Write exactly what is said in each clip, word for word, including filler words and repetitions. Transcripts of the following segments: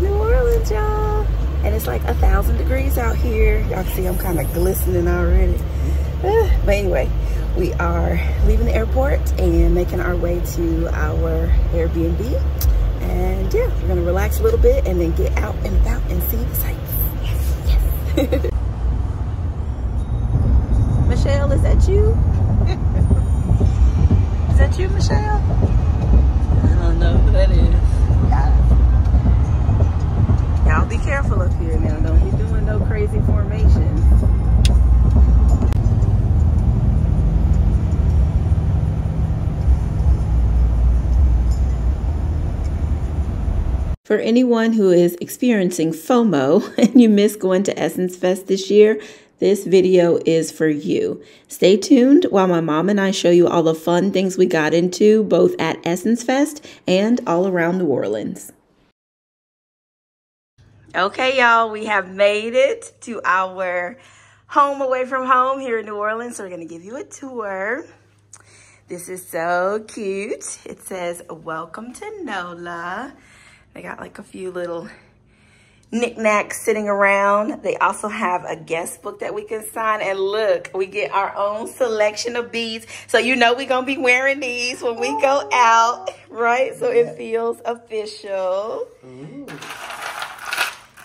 to New Orleans, y'all. And it's like a thousand degrees out here. Y'all can see I'm kind of glistening already. But anyway, we are leaving the airport and making our way to our Airbnb. And yeah, we're gonna relax a little bit and then get out and about and see the sights. Yes, yes. Michelle, is that you? Is that you, Michelle? I don't know who that is. Y'all be careful up here now. Don't be doing no crazy formations. For anyone who is experiencing FOMO and you miss going to Essence Fest this year, this video is for you. Stay tuned while my mom and I show you all the fun things we got into both at Essence Fest and all around New Orleans. Okay, y'all, we have made it to our home away from home here in New Orleans. So we're gonna give you a tour. This is so cute. It says, "Welcome to NOLA." They got like a few little knickknacks sitting around. They also have a guest book that we can sign, and look, we get our own selection of beads. So you know we're gonna be wearing these when we go out, right? So it feels official. Ooh.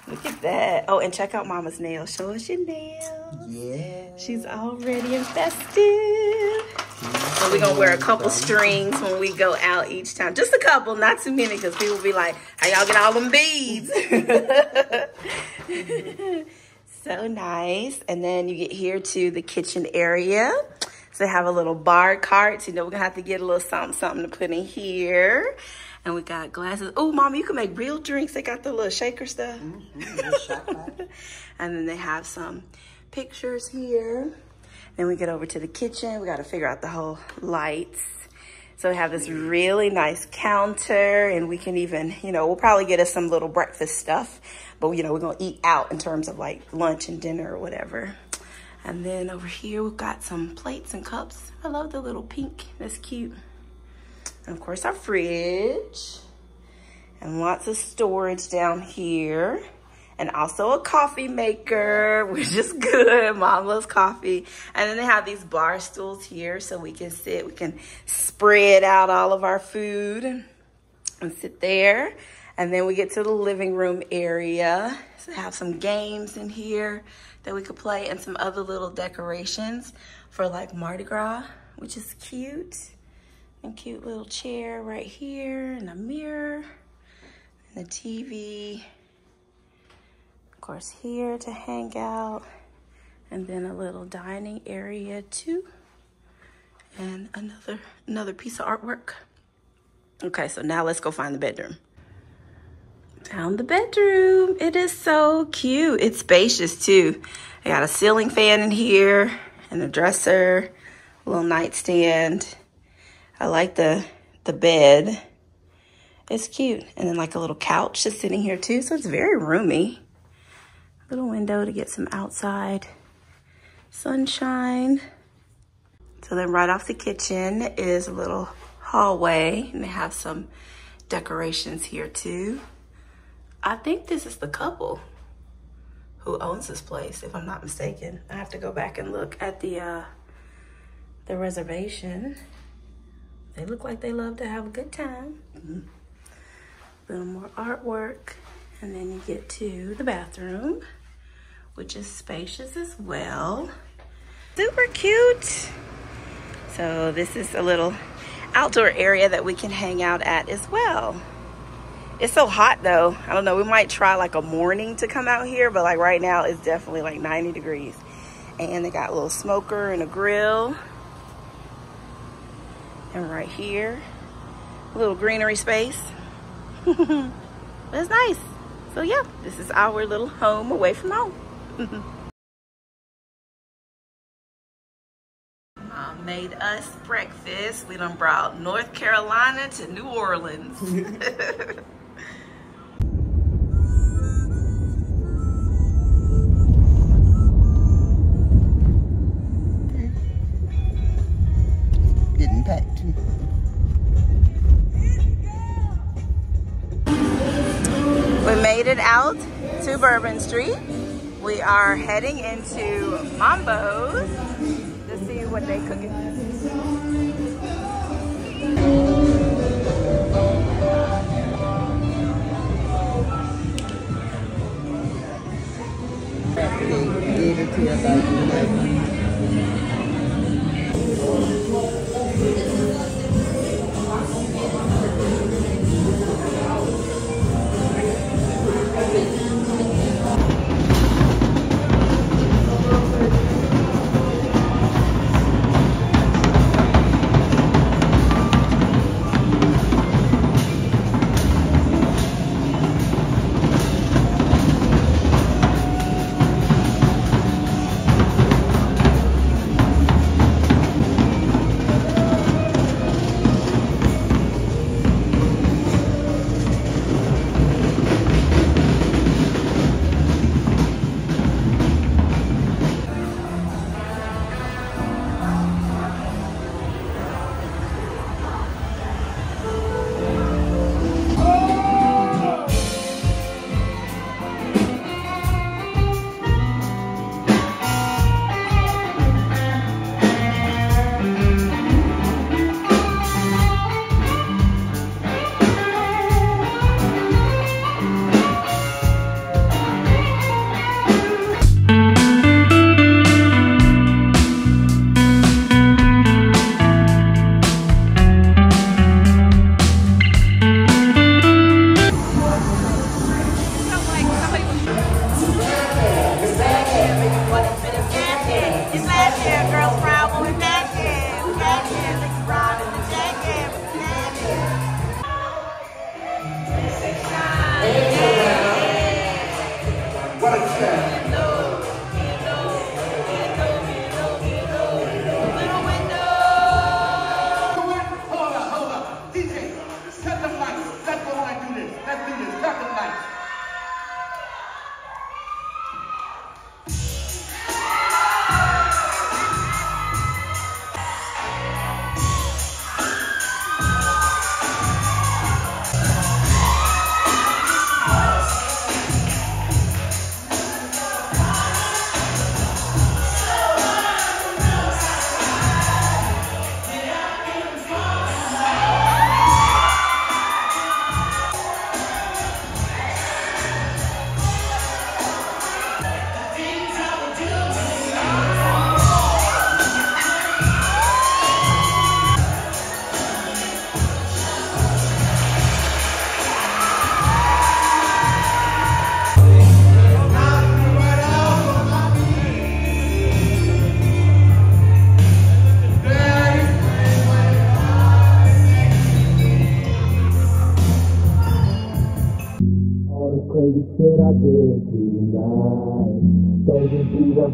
Look at that. Oh, and check out Mama's nails. Show us your nails. Yeah. She's already invested. So we're gonna wear a couple strings when we go out each time. Just a couple, not too many, because people be like, how y'all get all them beads? So nice. And then you get here to the kitchen area. So they have a little bar cart. So you know we're gonna have to get a little something, something to put in here. And we got glasses. Oh, Mama, you can make real drinks. They got the little shaker stuff. Mm-hmm. And then they have some pictures here. Then we get over to the kitchen. We got to figure out the whole lights. So we have this really nice counter, and we can even, you know, we'll probably get us some little breakfast stuff. But, you know, we're going to eat out in terms of like lunch and dinner or whatever. And then over here, we've got some plates and cups. I love the little pink. That's cute. And of course, our fridge, and lots of storage down here, and also a coffee maker, which is good. Mom loves coffee. And then they have these bar stools here, so we can sit, we can spread out all of our food and sit there. And then we get to the living room area. So they have some games in here that we could play, and some other little decorations for like Mardi Gras, which is cute. And cute little chair right here, and a mirror, and the T V, of course, here to hang out, and then a little dining area too, and another another piece of artwork. Okay, so now let's go find the bedroom. Found the bedroom. It is so cute. It's spacious too. I got a ceiling fan in here, and a dresser, a little nightstand. I like the, the bed. It's cute. And then like a little couch is sitting here too. So it's very roomy. Little window to get some outside sunshine. So then right off the kitchen is a little hallway, and they have some decorations here too. I think this is the couple who owns this place, if I'm not mistaken. I have to go back and look at the, uh, the reservation. They look like they love to have a good time. Mm-hmm. A little more artwork. And then you get to the bathroom, which is spacious as well. Super cute. So this is a little outdoor area that we can hang out at as well. It's so hot though. I don't know, we might try like a morning to come out here, but like right now it's definitely like ninety degrees. And they got a little smoker and a grill. And right here, a little greenery space. That's nice. So yeah, this is our little home away from home. Mom made us breakfast. We done brought North Carolina to New Orleans. Getting packed. We made it out to Bourbon Street. We are heading into Mambo's to see what they cooking.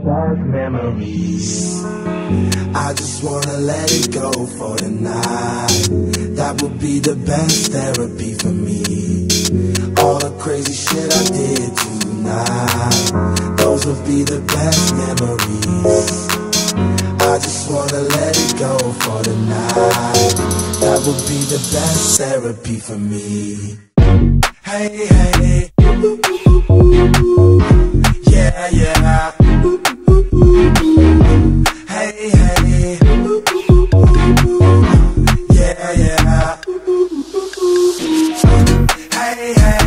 Dark memories, I just wanna let it go for the night. That would be the best therapy for me. All the crazy shit I did tonight, those would be the best memories. I just wanna let it go for the night. That would be the best therapy for me. Hey, hey, ooh, ooh, ooh. Yeah, yeah. Hey, hey.